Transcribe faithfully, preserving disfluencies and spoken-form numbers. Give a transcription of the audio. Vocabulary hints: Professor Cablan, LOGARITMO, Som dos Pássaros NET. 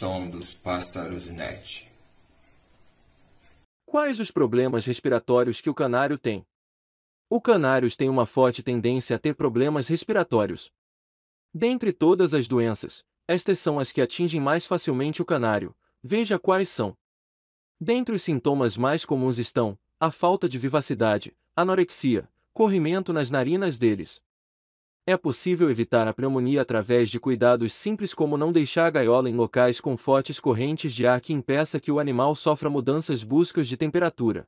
Som dos Pássaros net. Quais os problemas respiratórios que o canário tem? O canário tem uma forte tendência a ter problemas respiratórios. Dentre todas as doenças, estas são as que atingem mais facilmente o canário. Veja quais são. Dentre os sintomas mais comuns estão a falta de vivacidade, anorexia, corrimento nas narinas deles. É possível evitar a pneumonia através de cuidados simples como não deixar a gaiola em locais com fortes correntes de ar que impeça que o animal sofra mudanças bruscas de temperatura.